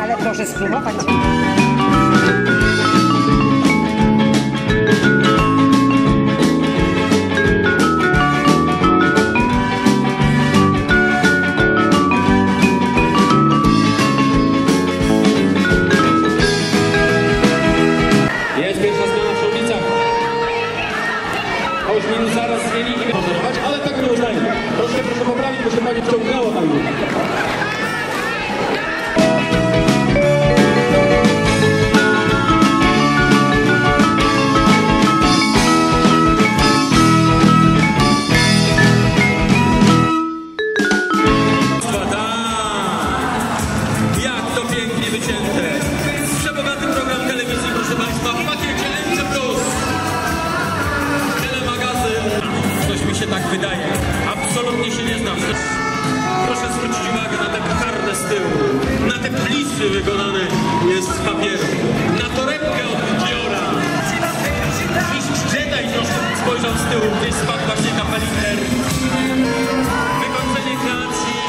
Ale proszę spróbować. Jest pierwsza zmiana w ulicach. Choć minus zaraz zmienili nie pozorować, ale tak nie uznaję. Proszę poprawić, bo się pani wciągnęło tam. Tak wydaje. Absolutnie się nie znam. Proszę zwrócić uwagę na te karne z tyłu, na te plisy wykonane jest z papieru, na torebkę od Diora. Mistrz Jedi spojrzał z tyłu, gdzieś spadł właśnie kapeliter. Wykończenie kreacji.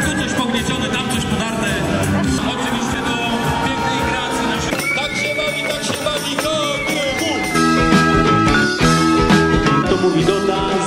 Tu coś pogniecione, tam coś podarte. Oczywiście do pięknej kreacji. Tak się bawi, tak się bawi. Mówi do nas.